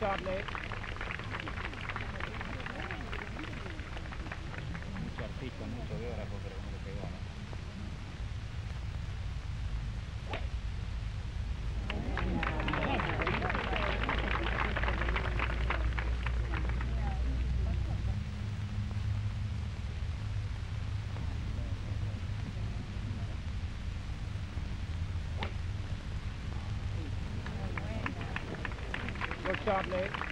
shot, Nick. Mucho artista, mucho biógrafo, pero como le pegó, ¿no? Good job, Nate.